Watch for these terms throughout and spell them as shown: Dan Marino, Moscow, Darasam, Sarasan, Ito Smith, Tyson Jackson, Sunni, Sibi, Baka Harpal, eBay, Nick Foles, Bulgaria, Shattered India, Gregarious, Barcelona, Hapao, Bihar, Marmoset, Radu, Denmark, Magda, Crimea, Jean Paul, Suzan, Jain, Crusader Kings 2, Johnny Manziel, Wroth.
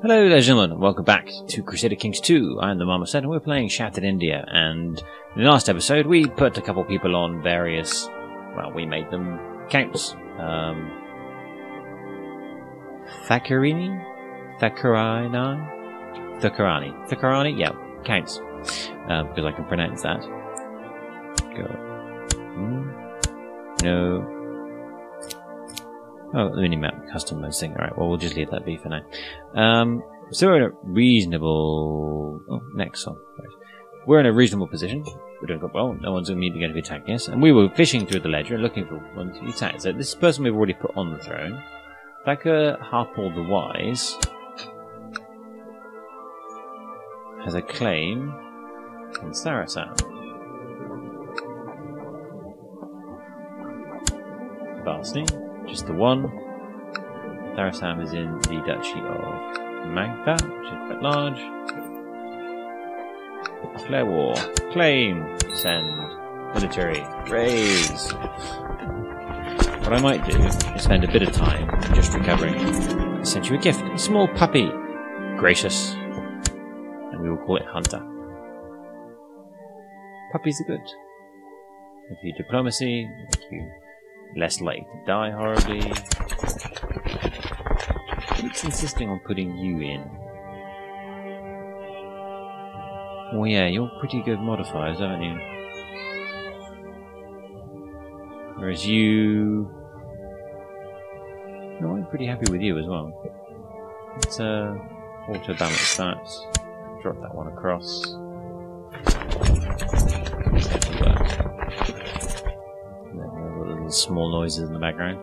Hello there, gentlemen. Welcome back to Crusader Kings 2. I'm the Marmoset and we're playing Shattered India. And in the last episode we put a couple people on various... well, we made them counts. Thakurani? Yeah, counts. Because I can pronounce that. Go. No. Oh, Unimap, custom mode thing. Alright, well, we'll just leave that be for now. So we're in a reasonable... oh, next song. Right. We're in a reasonable position. We're doing quite well. No one's immediately going to be attacking us. And we were fishing through the ledger and looking for one to be attacked. So this person we've already put on the throne. Baka Harpal the Wise has a claim on Sarasan. Vastly. Just the one. Darasam is in the Duchy of Magda, which is quite large. Declare war. Claim. Send. Military. Raise. What I might do is spend a bit of time just recovering. I sent you a gift. A small puppy. Gracious. And we will call it Hunter. Puppies are good. If you diplomacy, you... less likely to die horribly. Keeps insisting on putting you in. Oh yeah, you're pretty good modifiers, aren't you? Whereas you... no, I'm pretty happy with you as well. Let's auto balance that. Drop that one across. Small noises in the background.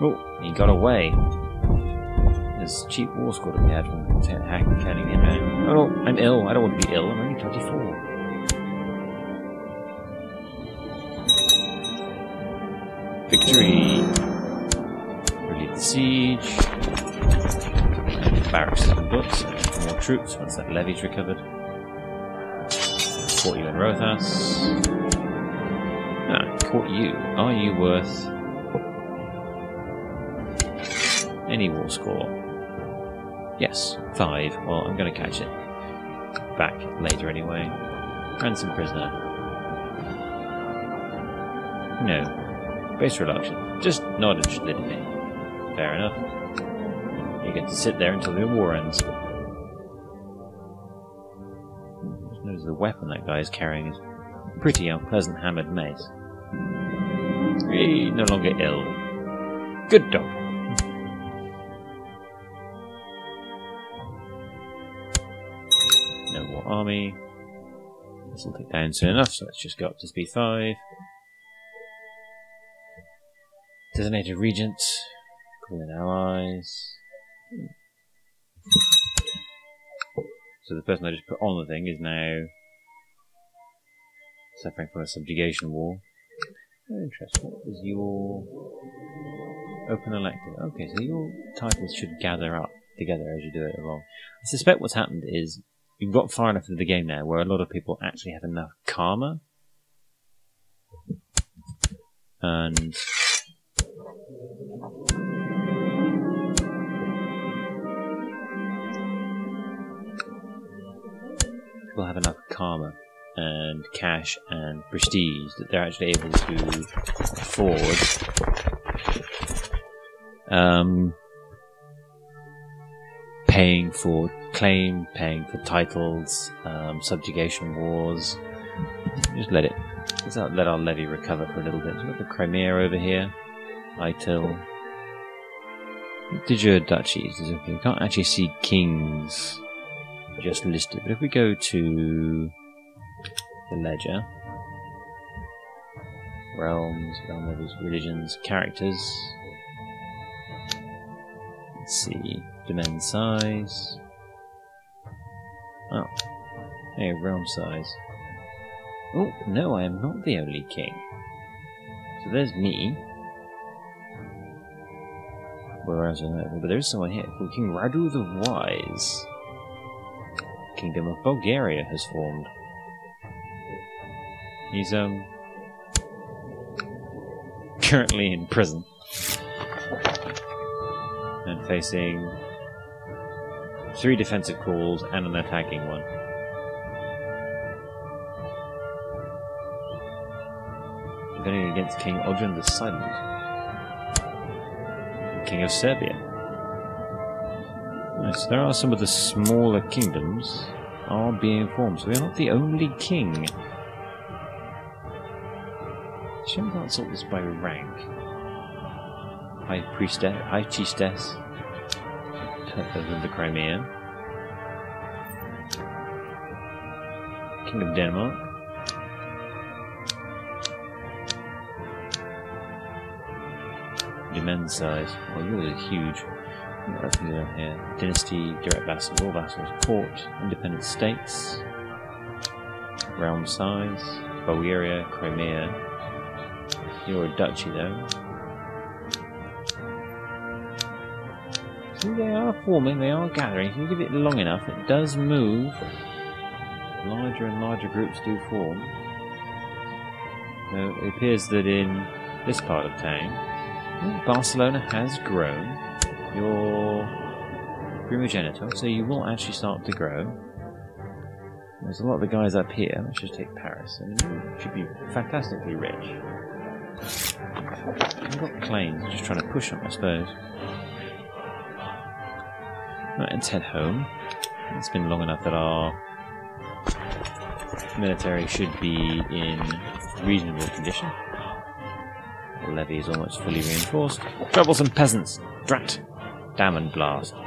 Oh, he got away. There's cheap war score to be had from hacking him out. Oh, I'm ill. I don't want to be ill. I'm only 24. Victory. Relieve the siege. Barracks and books. More troops once that levy's recovered. Caught you in Rothas. Ah, caught you. Are you worth any war score? Yes, 5. Well, I'm going to catch it back later anyway. Ransom prisoner. No. Base reduction. Just not interested in it. Fair enough. You get to sit there until the war ends. Notice the weapon that guy is carrying is pretty unpleasant hammered mace. Hey, no longer ill. Good dog. No more army. This will take down soon enough, so let's just go up to speed 5. Designated regent. Call in allies. So the person I just put on the thing is now suffering from a subjugation war. Interesting. What is your open elective? Okay, so your titles should gather up together as you do it along. I suspect what's happened is you've got far enough into the game now where a lot of people actually have enough karma and people have enough karma and cash and prestige that they're actually able to afford paying for claim, paying for titles, subjugation wars. Just let it. Let's let our levy recover for a little bit. We've got the Crimea over here. ITIL. De jure duchies. We can't actually see kings just listed, but if we go to the ledger, realms, realm levels, religions, characters. Let's see, domain size. Oh, hey, realm size. Oh no, I am not the only king. So there's me. Where else? But there is someone here called King Radu the Wise. Kingdom of Bulgaria has formed. He's currently in prison and facing 3 defensive calls and an attacking one. Defending against King Odin the Silent, King of Serbia. Right, so there are some of the smaller kingdoms are being formed, so we are not the only king. Should we not sort this by rank? High priestess, high chiefess, other than the Crimea. King of Denmark. Men's size. Well, yours is huge. Nothing down here. Dynasty, direct vassals, all vassals, court, independent states, realm size, Bulgaria, Crimea. You're a duchy though. So they are forming, they are gathering. If you give it long enough, it does move. Larger and larger groups do form. So it appears that in this part of town, Barcelona has grown. Your primogenitor, so you will actually start to grow. There's a lot of the guys up here. Let's just take Paris. I mean, you should be fantastically rich. I've got claims. I'm just trying to push them, I suppose. Right, let's head home. It's been long enough that our military should be in reasonable condition. The levy is almost fully reinforced. Troublesome peasants! Drat! Damn and blast. We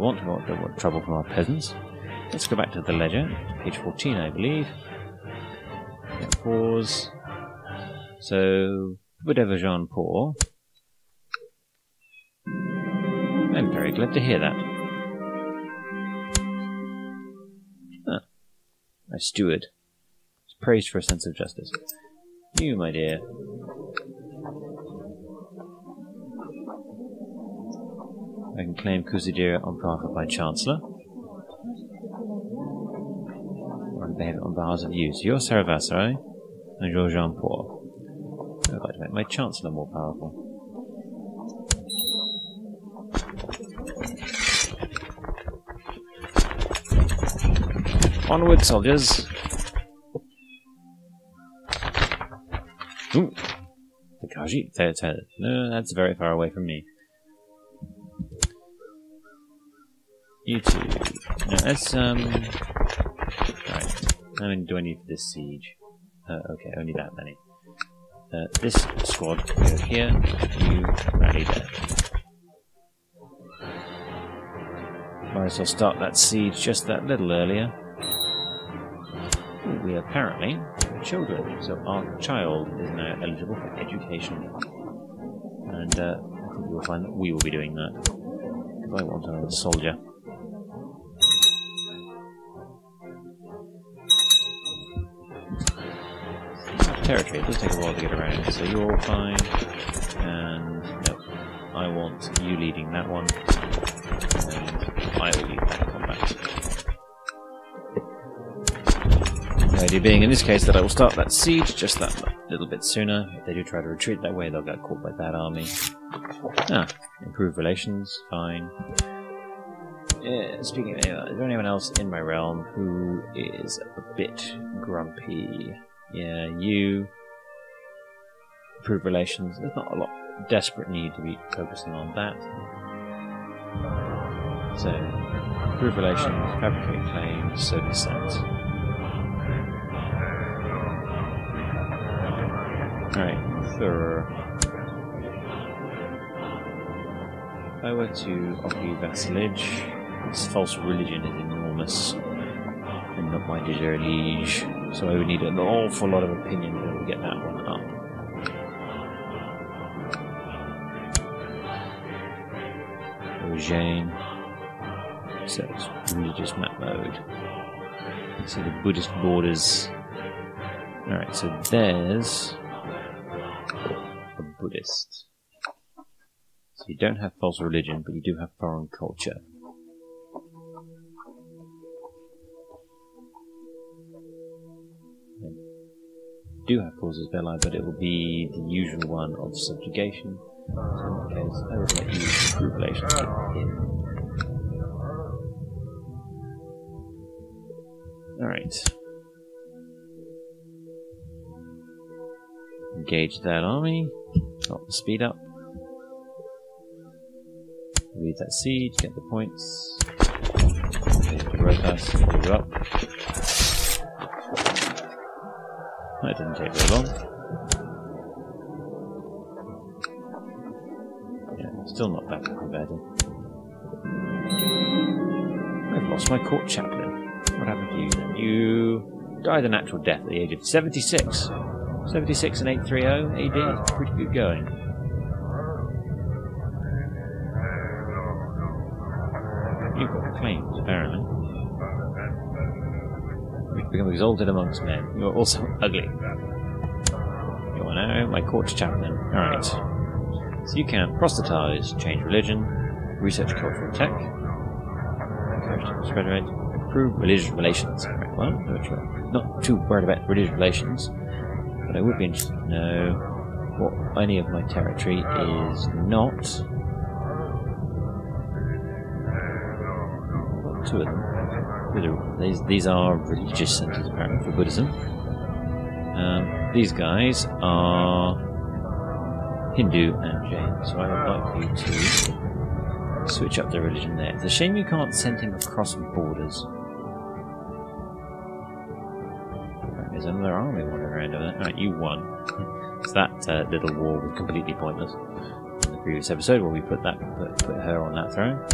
don't want trouble from our peasants. Let's go back to the ledger. Page 14, I believe. Pause. So, whatever Jean Paul. I'm very glad to hear that. Ah. My steward. He's praised for a sense of justice. You, my dear. I can claim Crusader on behalf of my Chancellor. Or on behalf of you. So you're Saravasarai and you're Jean Paul. I'd like to make my Chancellor more powerful. Onward, soldiers! Ooh! Takashi? No, that's very far away from me. You two. No, that's, right. How many do I need for this siege? Okay, only that many. This squad go here. You rally there. Might as well start that siege just that little earlier. Ooh, we apparently are children, so our child is now eligible for education. And, I think you'll find that we will be doing that. Because I want another soldier. Territory. It does take a while to get around, so you're all fine. And no, I want you leading that one, and I will lead that combat. The idea being, in this case, that I will start that siege just that little bit sooner. If they do try to retreat that way, they'll get caught by that army. Ah, improve relations, fine. Yeah, speaking of anyone, is there anyone else in my realm who is a bit grumpy? Yeah, you improve relations. There's not a lot of desperate need to be focusing on that. So, improve relations, fabricate claims, so dissent. Alright, Thur. If I were to offer you vassalage, this false religion is enormous. And not my dear liege. So I would need an awful lot of opinion to we'll get that one up. Jain. So it's religious map mode. So the Buddhist borders. Alright, so there's a Buddhist. So you don't have false religion, but you do have foreign culture. Do have causes of ally, but it will be the usual one of subjugation. Okay, so I would let you group relationship in. Alright. Engage that army. Oh, speed up. Lead that siege, get the points. Rotas, move up. That didn't take very long. Yeah, still not that bad. I've lost my court chaplain. What happened to you then? You died a natural death at the age of 76. 76 and 830 AD. Pretty good going. You got claims, apparently. You've become exalted amongst men. You are also ugly. You are now my court chaplain. Alright. So you can proselytize, change religion, research cultural tech, encourage to spread it. Improve religious relations. Right, well, I'm not too worried about religious relations, but I would be interested to know what any of my territory is not. Well, two of them. These are religious centers, apparently, for Buddhism. These guys are Hindu and Jain, so I would like you to switch up their religion there. It's a shame you can't send him across borders. There's another army wandering around over there. Alright, you won. So that little war was completely pointless in the previous episode where we put her on that throne.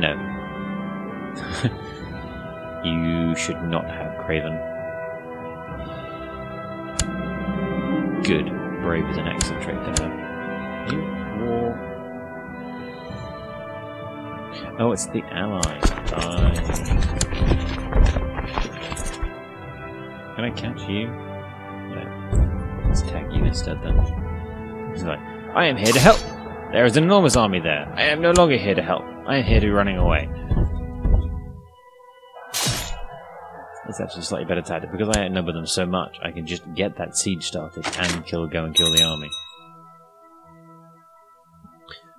No. You should not have Craven. Good. Brave is an excellent trait to have. You war. Oh, it's the allies. Bye. Can I catch you? No. Let's tag you instead then. He's like, I am here to help! There is an enormous army there. I am no longer here to help. I am here to be running away. That's actually slightly better tactic. Because I outnumber them so much, I can just get that siege started and go and kill the army.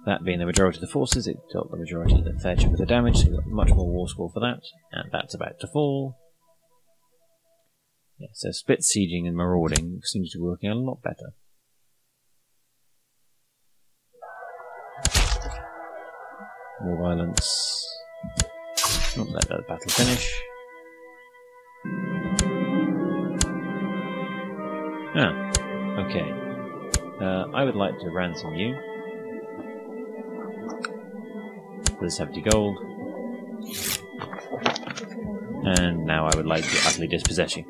That being the majority of the forces, it dealt the majority of the fair chunk of the damage, so we got much more war score for that. And that's about to fall. Yeah, so split sieging and marauding seems to be working a lot better. More violence. Not let that battle finish. Ah, okay. I would like to ransom you. For the 70 gold. And now I would like to utterly dispossess you.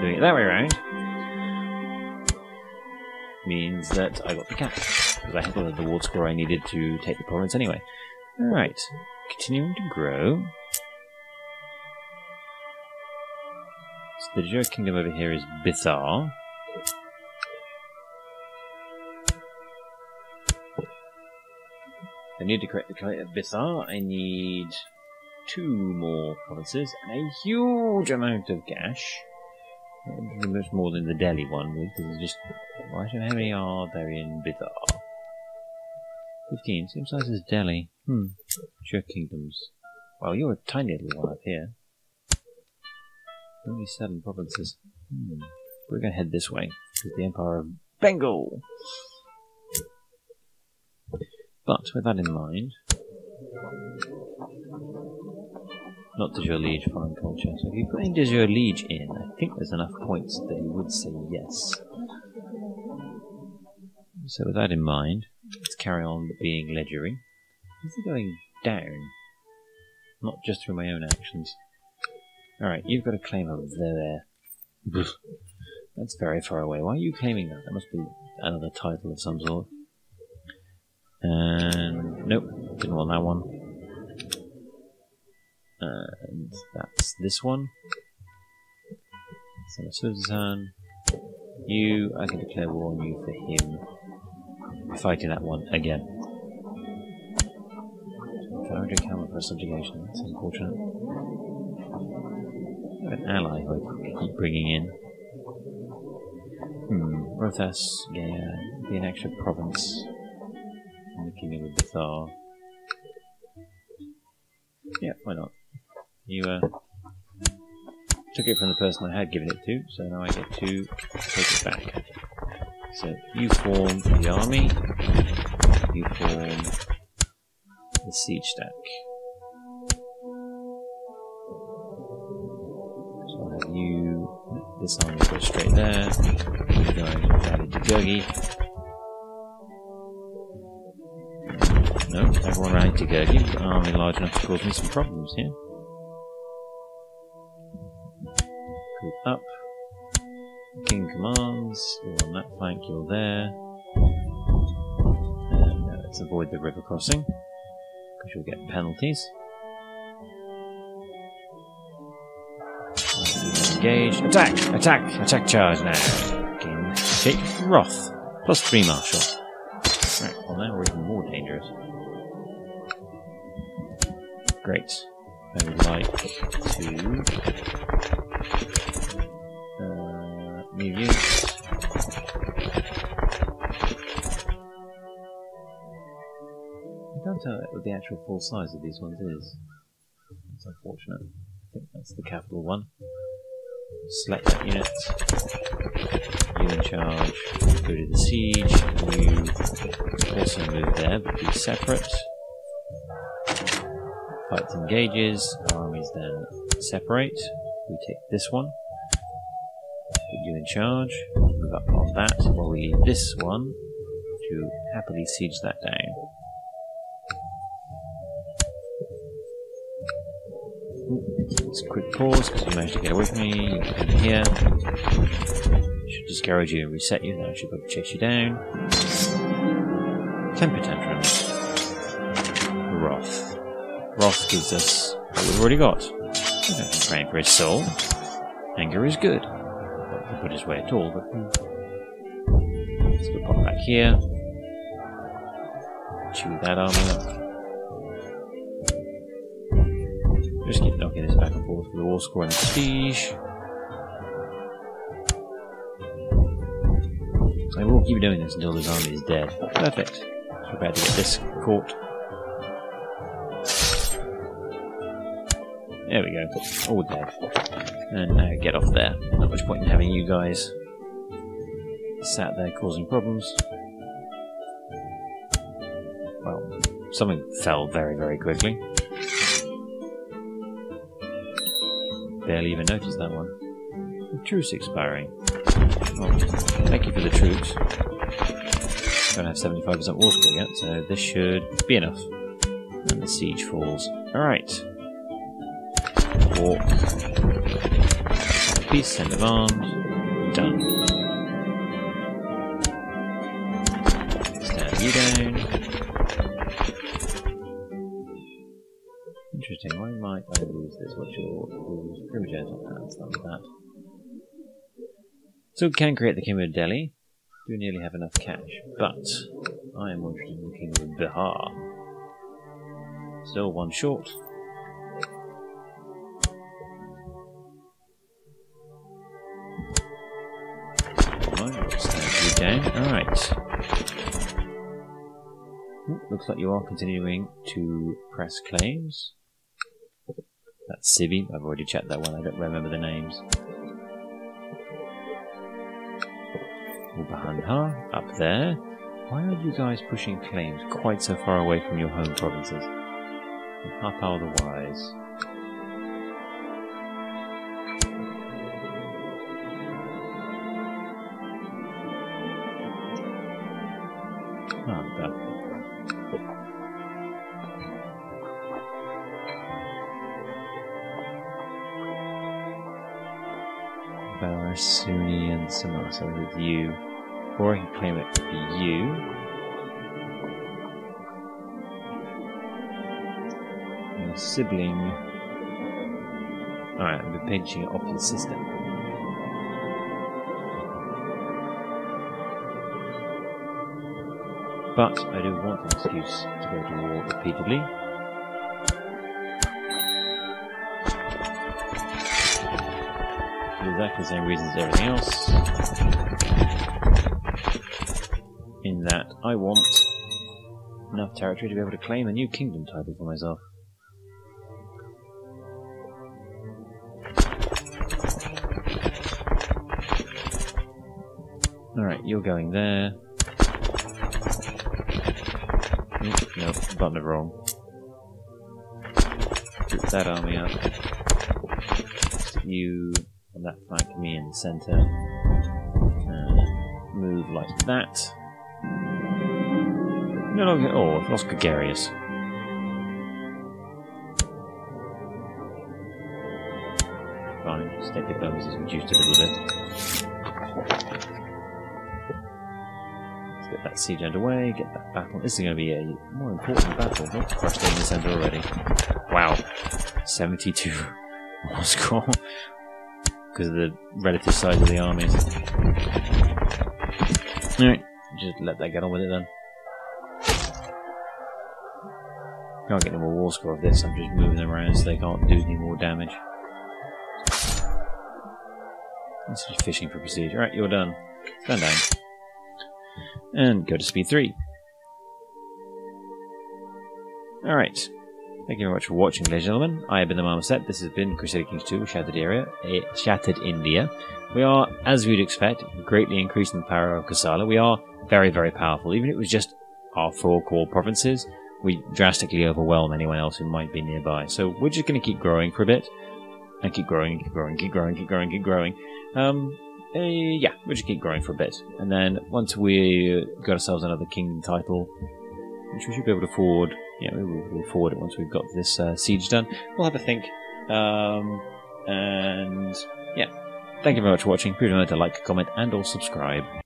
Doing it that way around means that I got the capital, because I had all of the ward score I needed to take the province anyway. Alright, continuing to grow. So the Jura Kingdom over here is Bihar. I need to create the Kingdom of Bihar. I need two more provinces and a huge amount of cash. Much more than the Delhi one would, because it's just. Why should I have any are there in Bihar? 15, same size as Delhi. Sure, kingdoms. Well, you're a tiny little one up here. Only 7 provinces. We're going to head this way, to the Empire of Bengal! But, with that in mind. Not does your liege foreign culture. So if you put in does your liege in, I think there's enough points that he would say yes. So with that in mind, let's carry on being legendary. Is he going down? Not just through my own actions. Alright, you've got a claim over there. That's very far away. Why are you claiming that? That must be another title of some sort. And nope, didn't want that one. And that's this one. So Suzan, you, I can declare war on you for him. Fighting that one again. 500 camel for subjugation, that's unfortunate. an ally who I keep bringing in. Rothas, yeah, be an extra province in the kingdom of the Thar. Yeah, why not? You took it from the person I had given it to, so now I get to take it back. So you form the army, you form the siege stack. So I'll have you, this army go straight there, you guys are added to Gurgi. No, everyone rallied to Gurgi. You've got an army large enough to cause me some problems here. Group up. King commands. You're on that flank, you're there. And let's avoid the river crossing, because you'll get penalties. Engage. Attack! Attack! Attack charge now. King, take Wroth. Plus 3 martial. Right, well now we're even more dangerous. Great. I would like to move you. I can't tell what the actual full size of these ones is. That's unfortunate. I think that's the capital one. Select that unit. You in charge. Go to the siege. You also move there, but be separate. Fight engages, armies then separate. We take this one, put you in charge, move up on that while we leave this one to happily siege that down. It's a quick pause because you managed to get away from me, you can come here. I should discourage you and reset you, then I should be able to chase you down. Temper tantrums. Wrath. Wrath gives us what we've already got. We don't be praying for his soul. Anger is good. Not to put his way at all, but... So we'll pop back here. Chew that army up. Just keep knocking this back and forth with the war score and prestige. I will keep doing this until this army is dead. Perfect. So we're about to get this caught. There we go, all dead. And now get off there. Not much point in having you guys sat there causing problems. Well, something fell very, very quickly. Barely even noticed that one. The truce expiring. Well, thank you for the truce. Don't have 75% war score yet, so this should be enough. And the siege falls. Alright. Walk. Peace, send of arms. Done. Stand you down. Interesting, why might I lose this? What's your rules? Primitive hands, like that. So we can create the Kingdom of Delhi. Do nearly have enough cash, but I am interested in the Kingdom of Bihar. Still one short. Alright. Looks like you are continuing to press claims. That's Sibi. I've already checked that one. I don't remember the names. Ubahanha, up there. Why are you guys pushing claims quite so far away from your home provinces? Hapao the Wise. Sunni and Sarasan with you, or I can claim it for you. And your sibling. Alright, I'm pinching it off your sister. But I do want an excuse to go to war repeatedly. do that for the same reasons as everything else. In that I want enough territory to be able to claim a new kingdom title for myself. Alright, you're going there. Oops, no, button it wrong. Group that army up. Stick you on that flank, me in the centre. And move like that. No longer. Oh, I've lost Gregarious. Fine, state the bonus is reduced a little bit. Get that siege underway, get that battle. This is going to be a more important battle. Not crushed in the centre already. Wow. 72 Moscow. Because of the relative size of the armies. Alright, just let that get on with it then. Can't get any more war score of this, I'm just moving them around so they can't do any more damage. That's just fishing for prestige. Alright, you're done. Stand down. And go to speed 3. Alright. Thank you very much for watching, ladies and gentlemen. I have been the Marmoset. This has been Crusader Kings 2 Shattered India. We are, as we'd expect, greatly increasing the power of Kassala. We are very, very powerful. Even if it was just our 4 core provinces, we drastically overwhelm anyone else who might be nearby. So we're just going to keep growing for a bit. And keep growing, keep growing, keep growing, keep growing, keep growing. Yeah, we'll just keep growing for a bit. And then once we got ourselves another kingdom title, which we should be able to afford, yeah, we'll afford it once we've got this siege done. We'll have a think. And yeah, thank you very much for watching. Please remember to like, comment, and or subscribe.